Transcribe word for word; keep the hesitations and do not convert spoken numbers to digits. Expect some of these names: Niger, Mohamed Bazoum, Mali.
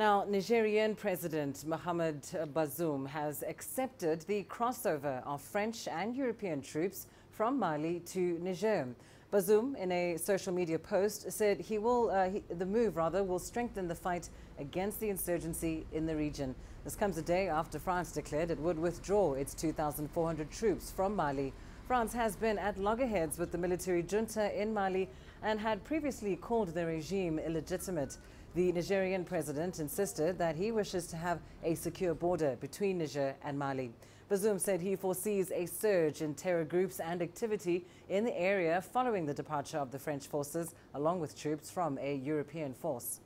Now, Nigerian President Mohamed Bazoum has accepted the crossover of French and European troops from Mali to Niger. Bazoum, in a social media post, said he will uh, he, the move rather will strengthen the fight against the insurgency in the region. This comes a day after France declared it would withdraw its two thousand four hundred troops from Mali. France has been at loggerheads with the military junta in Mali and had previously called the regime illegitimate. The Nigerian president insisted that he wishes to have a secure border between Niger and Mali. Bazoum said he foresees a surge in terror groups and activity in the area following the departure of the French forces, along with troops from a European force.